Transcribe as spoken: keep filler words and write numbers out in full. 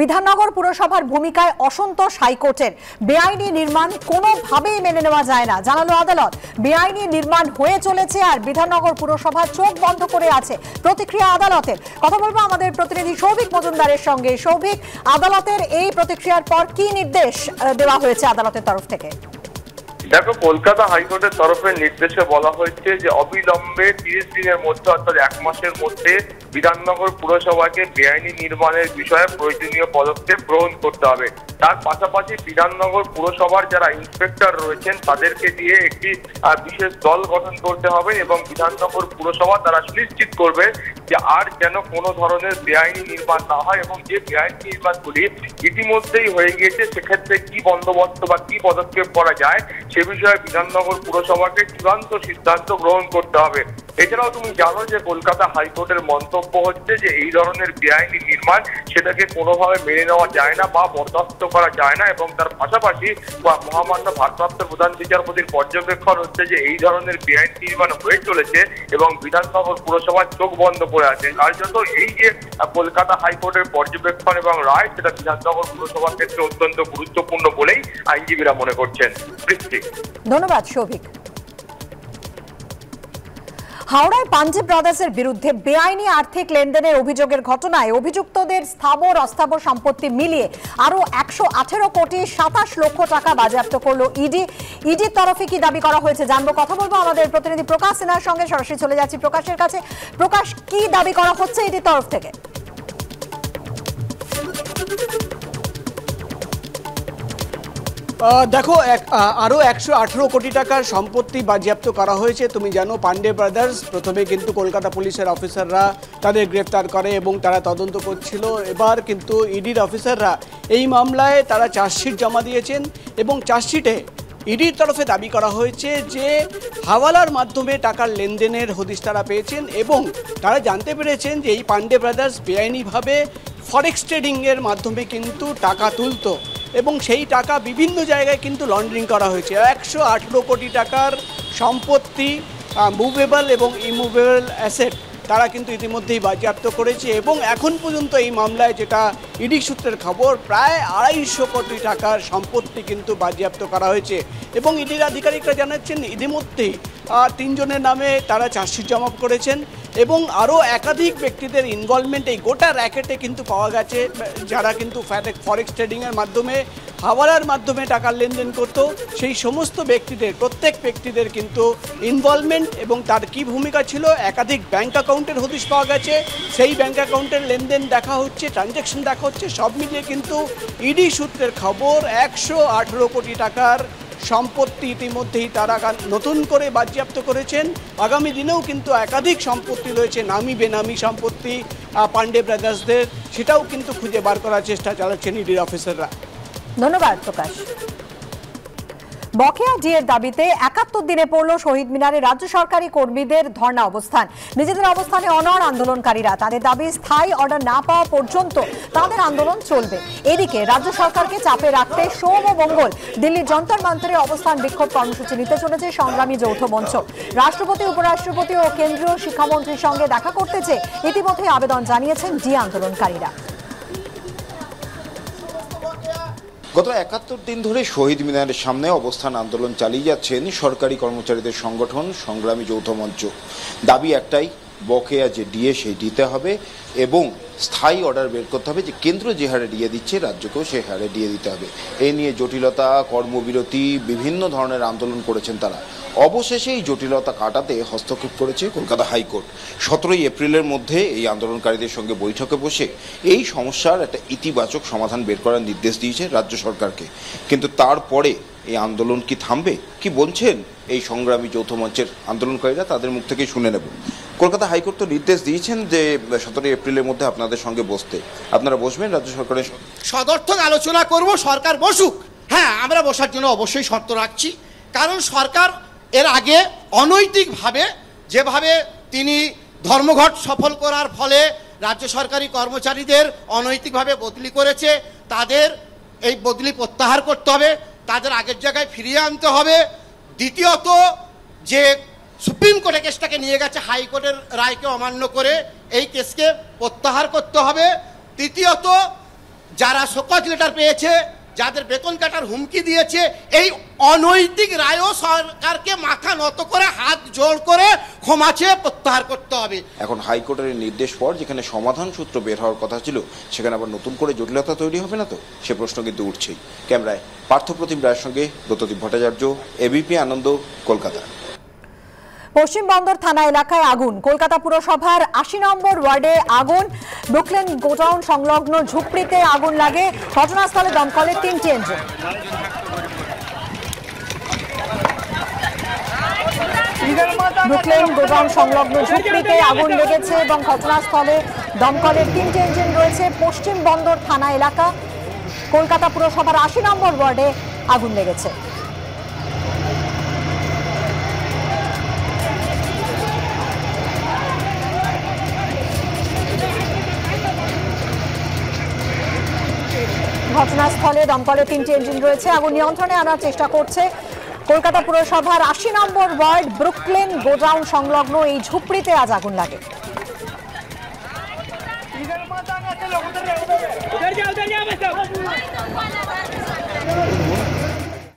বিধাননগর পুরসভার ভূমিকায় অসন্তোষ হাইকোর্টের। বেআইনি নির্মাণ কোনোভাবেই মেনে নেওয়া যায় না জানালো আদালত। বেআইনি নির্মাণ হয়ে চলেছে আর বিধাননগর পুরসভা চোখ বন্ধ করে আছে। প্রতিক্রিয়া আদালতের। কথা বলবো আমাদের প্রতিনিধি সৌভিক মজুমদারের সঙ্গে। সৌভিক, আদালতের এই প্রতিক্রিয়ার পর কি নির্দেশ দেওয়া হয়েছে আদালতের তরফ থেকে? দেখো, কলকাতা হাইকোর্টের তরফে নির্দেশে বলা হয়েছে যে অবিলম্বে তিরিশ দিনের মধ্যে অর্থাৎ এক মাসের মধ্যে বিধাননগর পুরসভাকে বেআইনি নির্মাণের বিষয়ে প্রয়োজনীয় পদক্ষেপ গ্রহণ করতে হবে। তার পাশাপাশি বিধাননগর পুরসভার যারা ইন্সপেক্টর রয়েছেন তাদেরকে দিয়ে একটি বিশেষ দল গঠন করতে হবে এবং বিধাননগর পুরসভা তারা সুনিশ্চিত করবে যে আর যেন কোনো ধরনের বেআইনি নির্মাণ না হয় এবং যে বেআইনি নির্মাণগুলি ইতিমধ্যেই হয়ে গিয়েছে সেক্ষেত্রে কি বন্দোবস্ত বা কি পদক্ষেপ করা যায় সে বিষয়ে বিধাননগর পুরসভাকে চূড়ান্ত সিদ্ধান্ত গ্রহণ করতে হবে। এছাড়াও তুমি জানো যে কলকাতা হাইকোর্টের মন্তব্য হচ্ছে যে এই ধরনের বেআইনি নির্মাণ সেটাকে কোনোভাবে মেনে নেওয়া যায় না বা বরদাস্ত করা যায় না এবং তার পাশাপাশি মহামান্য ভারপ্রাপ্ত প্রধান বিচারপতির পর্যবেক্ষণ হচ্ছে যে এই ধরনের বেআইনি নির্মাণ হয়ে চলেছে এবং বিধাননগর পুরসভা চোখ বন্ধ করে আছে। আর জন্য এই যে কলকাতা হাইকোর্টের পর্যবেক্ষণ এবং রায় সেটা বিধাননগর পুরসভার ক্ষেত্রে অত্যন্ত গুরুত্বপূর্ণ বলেই আইনজীবীরা মনে করছেন। ধন্যবাদ সৌভিক। হাওড়ায় পাঞ্জি ব্রাদার্সের বিরুদ্ধে বেআইনি আর্থিক লেনদেনের অভিযোগের ঘটনায় অভিযুক্তদের স্থাবর অস্থাবর সম্পত্তি মিলিয়ে আরো একশো আঠেরো কোটি সাতাশ লক্ষ টাকা বাজেয়াপ্ত করলো ইডি। ইডির তরফে কি দাবি করা হয়েছে জানবো। কথা বলবো আমাদের প্রতিনিধি প্রকাশ সিনহার সঙ্গে। সরাসরি চলে যাচ্ছি প্রকাশের কাছে। প্রকাশ, কি দাবি করা হচ্ছে ইডির তরফ থেকে? দেখো, আরও একশো আঠেরো কোটি টাকার সম্পত্তি বাজেয়াপ্ত করা হয়েছে। তুমি জানো পান্ডে ব্রাদার্স প্রথমে কিন্তু কলকাতা পুলিশের অফিসাররা তাদের গ্রেপ্তার করে এবং তারা তদন্ত করছিল। এবার কিন্তু ইডির অফিসাররা এই মামলায় তারা চার্জশিট জমা দিয়েছেন এবং চার্জশিটে ইডির তরফে দাবি করা হয়েছে যে হাওয়ালার মাধ্যমে টাকার লেনদেনের হদিশ তারা পেয়েছেন এবং তারা জানতে পেরেছেন যে এই পান্ডে ব্রাদার্স বেআইনিভাবে ফরেক্স ট্রেডিংয়ের মাধ্যমে কিন্তু টাকা তুলত এবং সেই টাকা বিভিন্ন জায়গায় কিন্তু লন্ডারিং করা হয়েছে। একশো আঠেরো কোটি টাকার সম্পত্তি, মুভেবল এবং ইমুভেবল অ্যাসেট তারা কিন্তু ইতিমধ্যেই বাজেয়াপ্ত করেছে এবং এখন পর্যন্ত এই মামলায় যেটা ইডি সূত্রের খবর প্রায় আড়াইশো কোটি টাকার সম্পত্তি কিন্তু বাজেয়াপ্ত করা হয়েছে এবং ইডির আধিকারিকরা জানাচ্ছেন ইতিমধ্যেই তিনজনের নামে তারা চার্জশিট জমা করেছেন এবং আরও একাধিক ব্যক্তিদের ইনভলভমেন্ট এই গোটা র্যাকেটে কিন্তু পাওয়া গেছে, যারা কিন্তু ফরেক্স ট্রেডিংয়ের মাধ্যমে হাওয়ালার মাধ্যমে টাকার লেনদেন করতো। সেই সমস্ত ব্যক্তিদের প্রত্যেক ব্যক্তিদের কিন্তু ইনভলভমেন্ট এবং তার কী ভূমিকা ছিল, একাধিক ব্যাঙ্ক অ্যাকাউন্টের হদিশ পাওয়া গেছে, সেই ব্যাঙ্ক অ্যাকাউন্টের লেনদেন দেখা হচ্ছে, ট্রানজ্যাকশন দেখা হচ্ছে। সব মিলিয়ে কিন্তু ইডি সূত্রের খবর একশো আঠেরো কোটি টাকার সম্পত্তি ইতিমধ্যেই তারা নতুন করে বাজেয়াপ্ত করেছেন। আগামী দিনেও কিন্তু একাধিক সম্পত্তি রয়েছে, নামি বেনামি সম্পত্তি পান্ডে ব্রাদার্সদের, সেটাও কিন্তু খুঁজে বার করার চেষ্টা চালাচ্ছেন ইডির অফিসাররা। ধন্যবাদ প্রকাশ। বকেয়া ডিএর দাবিতে একাত্তর দিনে পড়ল শহীদ মিনারে রাজ্য সরকারি কর্মীদের ধর্ণা অবস্থান। নিজেদের অবস্থানে অনড় আন্দোলনকারীরা। তাদের দাবি স্থায়ী অর্ডার না পাওয়া পর্যন্ত তাদের আন্দোলন চলবে। এদিকে রাজ্য সরকারকে চাপে রাখতে সোম ও মঙ্গল দিল্লির যন্তর মন্তরে অবস্থান বিক্ষোভ কর্মসূচি নিতে চলেছে সংগ্রামী যৌথ মঞ্চ। রাষ্ট্রপতি, উপরাষ্ট্রপতি ও কেন্দ্রীয় শিক্ষামন্ত্রীর সঙ্গে দেখা করতে চেয়ে ইতিমধ্যে আবেদন জানিয়েছেন ডি আন্দোলনকারীরা। গত একাত্তর দিন ধরে শহীদ মিনারের সামনে অবস্থান আন্দোলন চালিয়ে যাচ্ছেন সরকারি কর্মচারীদের সংগঠন সংগ্রামী যৌথ মঞ্চ। দাবি একটাই, বকেয়া যে ডিএ সেই দিতে হবে এবং স্থায়ী অর্ডার বের করতে হবে। যে কেন্দ্র যে হারে ডিএ দিচ্ছে রাজ্যকেও সে হারে ডিএ দিতে হবে। এ নিয়ে জটিলতা, কর্মবিরতি, বিভিন্ন ধরনের আন্দোলন করেছেন তারা। অবশেষে এই জটিলতা কাটাতে হস্তক্ষেপ করেছে কলকাতা হাইকোর্ট। সতেরোই এপ্রিলের মধ্যে এই আন্দোলনকারীদের সঙ্গে বৈঠকে বসে এই সমস্যার একটা ইতিবাচক সমাধান বের করার নির্দেশ দিয়েছে রাজ্য সরকারকে। কিন্তু তারপরে এই আন্দোলন কি থামবে? কি বলছেন এই সংগ্রামী যৌথ মঞ্চের আন্দোলনকারীরা, তাদের মুখ থেকেই শুনে নেব। কলকাতা হাইকোর্ট তো নির্দেশ দিয়েছেন যে সতেরোই এপ্রিলের মধ্যে আপনাদের সঙ্গে বসতে। আপনারা বসবেন? রাজ্য সরকারের সদর্থক আলোচনা করব, সরকার বসুক। হ্যাঁ, আমরা বসার জন্য অবশ্যই শর্ত রাখছি, কারণ সরকার এর আগে অনৈতিকভাবে যেভাবে তিনি ধর্মঘট সফল করার ফলে রাজ্য সরকারি কর্মচারীদের অনৈতিকভাবে বদলি করেছে, তাদের এই বদলি প্রত্যাহার করতে হবে, তাদের আগের জায়গায় ফিরিয়ে আনতে হবে। দ্বিতীয়ত, যে সুপ্রিম কোর্টে কেসটাকে নিয়ে গেছে হাইকোর্টের রায়কে অমান্য করে, এই কেসকে প্রত্যাহার করতে হবে। তৃতীয়ত, যারা শোকজ লেটার পেয়েছে যাদের বেতন কাটার হুমকি দিয়েছে এই অনৈতিক রায়ও সরকারকে মাথা নত করে হাত জোড় করে ক্ষমা চেয়ে প্রত্যাহার করতে হবে। এখন হাইকোর্টের নির্দেশ পর যেখানে সমাধান সূত্র বের হওয়ার কথা ছিল সেখানে আবার নতুন করে জটিলতা তৈরি হবে না তো, সে প্রশ্ন কিন্তু উঠছেই। ক্যামেরায় পার্থপ্রতিম রায়ের সঙ্গে দত্তদীপ ভট্টাচার্য, এবিপি আনন্দ, কলকাতা। পশ্চিম বন্দর থানা এলাকায় আগুন। কলকাতা পুরসভার আশি নম্বর ওয়ার্ডে আগুন। ব্রুকলেন গোডাউন সংলগ্ন ঝুপড়িতে আগুন লাগে। ঘটনাস্থলে দমকলের তিনটি ইঞ্জিন। ব্রুকলেন গোডাউন সংলগ্ন ঝুপড়িতে আগুন লেগেছে এবং ঘটনাস্থলে দমকলের তিনটি ইঞ্জিন রয়েছে। পশ্চিম বন্দর থানা এলাকা, কলকাতা পুরসভার আশি নম্বর ওয়ার্ডে আগুন লেগেছে। ঘটনাস্থলে দমকলের তিনটি ইঞ্জিন রয়েছে। আগুন নিয়ন্ত্রণে আনার চেষ্টা করছে কলকাতা পুরসভার আশি নম্বর ওয়ার্ড ব্রুকলেন গোডাউন সংলগ্ন এই ঝুপড়িতে আজ আগুন লাগে।